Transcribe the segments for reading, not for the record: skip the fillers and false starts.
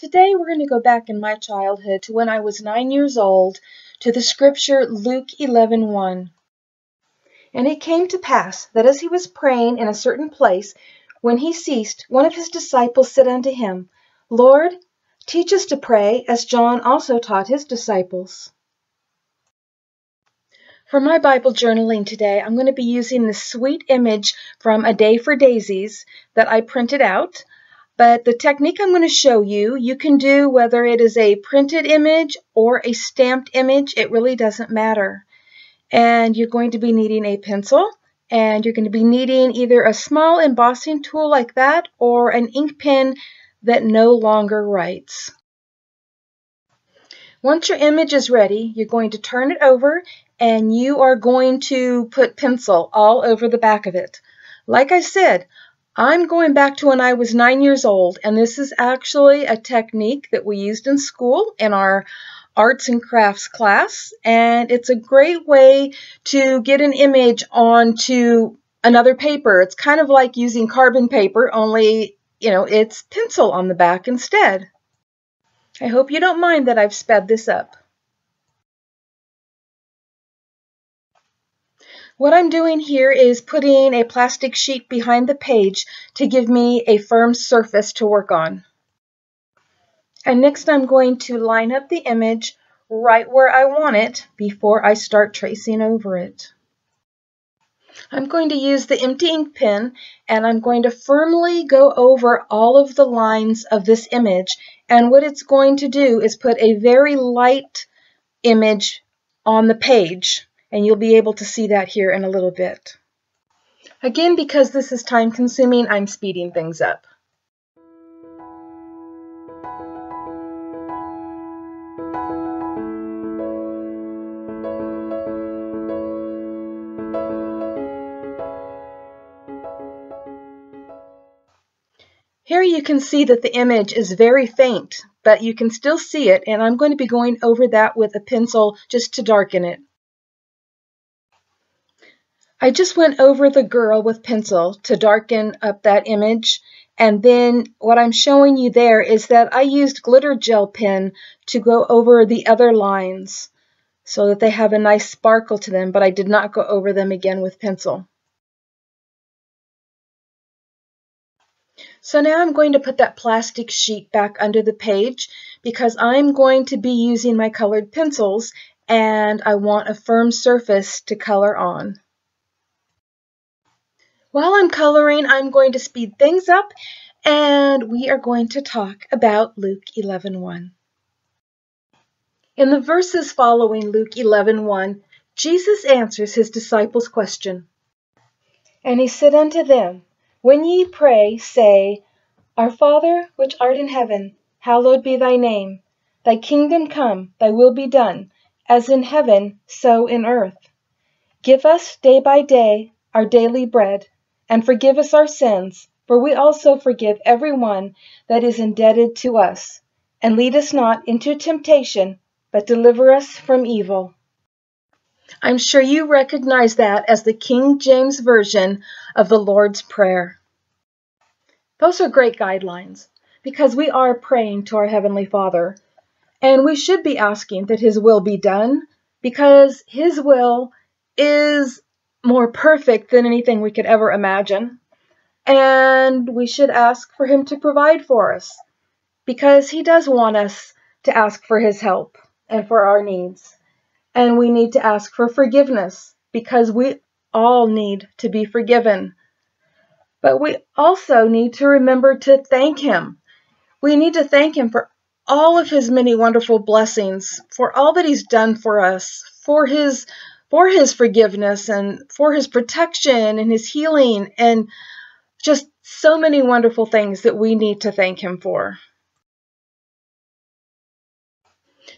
Today we're going to go back in my childhood to when I was 9 years old to the scripture Luke 11:1. And it came to pass that as he was praying in a certain place, when he ceased, one of his disciples said unto him, Lord, teach us to pray, as John also taught his disciples. For my Bible journaling today, I'm going to be using this sweet image from A Day for Daisies that I printed out. But the technique I'm going to show you, you can do whether it is a printed image or a stamped image. It really doesn't matter. And you're going to be needing a pencil, and you're going to be needing either a small embossing tool like that or an ink pen that no longer writes. Once your image is ready, you're going to turn it over and you are going to put pencil all over the back of it. Like I said, I'm going back to when I was 9 years old, and this is actually a technique that we used in school in our arts and crafts class, and it's a great way to get an image onto another paper. It's kind of like using carbon paper, only, you know, it's pencil on the back instead. I hope you don't mind that I've sped this up. What I'm doing here is putting a plastic sheet behind the page to give me a firm surface to work on. And next I'm going to line up the image right where I want it before I start tracing over it. I'm going to use the empty ink pen, and I'm going to firmly go over all of the lines of this image. And what it's going to do is put a very light image on the page. And you'll be able to see that here in a little bit. Again, because this is time-consuming, I'm speeding things up. Here you can see that the image is very faint, but you can still see it, and I'm going to be going over that with a pencil just to darken it. I just went over the girl with pencil to darken up that image, and then what I'm showing you there is that I used glitter gel pen to go over the other lines so that they have a nice sparkle to them, but I did not go over them again with pencil. So now I'm going to put that plastic sheet back under the page because I'm going to be using my colored pencils, and I want a firm surface to color on. While I'm coloring, I'm going to speed things up, and we are going to talk about Luke 11:1. In the verses following Luke 11:1, Jesus answers his disciples' question. And he said unto them, When ye pray, say, Our Father, which art in heaven, hallowed be thy name. Thy kingdom come, thy will be done, as in heaven, so in earth. Give us day by day our daily bread, and forgive us our sins, for we also forgive every one that is indebted to us. And lead us not into temptation, but deliver us from evil. I'm sure you recognize that as the King James Version of the Lord's Prayer. Those are great guidelines, because we are praying to our Heavenly Father, and we should be asking that His will be done, because His will is more perfect than anything we could ever imagine, and we should ask for Him to provide for us, because He does want us to ask for His help and for our needs. And we need to ask for forgiveness, because we all need to be forgiven. But we also need to remember to thank Him. We need to thank Him for all of His many wonderful blessings, for all that He's done for us, for His forgiveness, and for His protection and His healing, and just so many wonderful things that we need to thank Him for.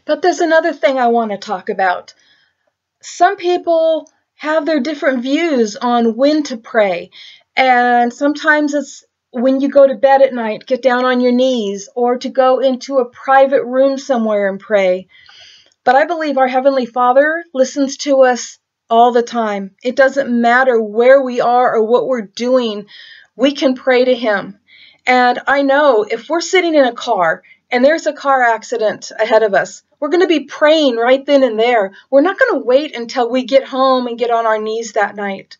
But there's another thing I want to talk about. Some people have their different views on when to pray. And sometimes it's when you go to bed at night, get down on your knees, or to go into a private room somewhere and pray. But I believe our Heavenly Father listens to us all the time. It doesn't matter where we are or what we're doing. We can pray to Him. And I know if we're sitting in a car and there's a car accident ahead of us, we're going to be praying right then and there. We're not going to wait until we get home and get on our knees that night.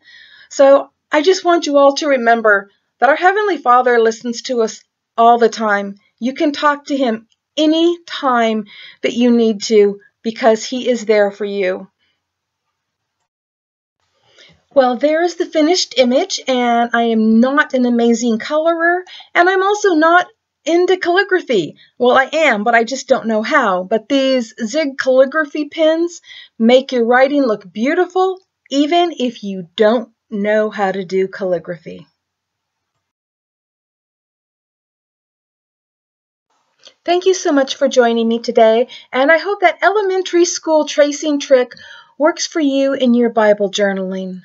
So I just want you all to remember that our Heavenly Father listens to us all the time. You can talk to Him any time that you need to, because He is there for you. Well, there's the finished image, and I am not an amazing colorer, and I'm also not into calligraphy. Well, I am, but I just don't know how. But these Zig calligraphy pens make your writing look beautiful, even if you don't know how to do calligraphy. Thank you so much for joining me today, and I hope that elementary school tracing trick works for you in your Bible journaling.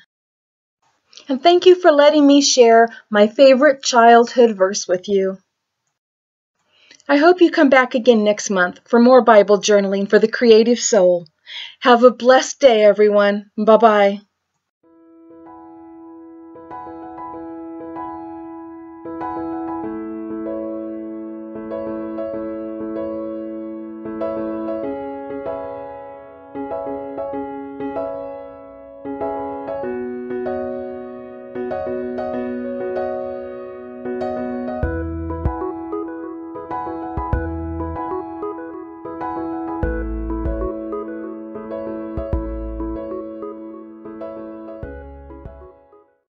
And thank you for letting me share my favorite childhood verse with you. I hope you come back again next month for more Bible journaling for the creative soul. Have a blessed day, everyone. Bye-bye.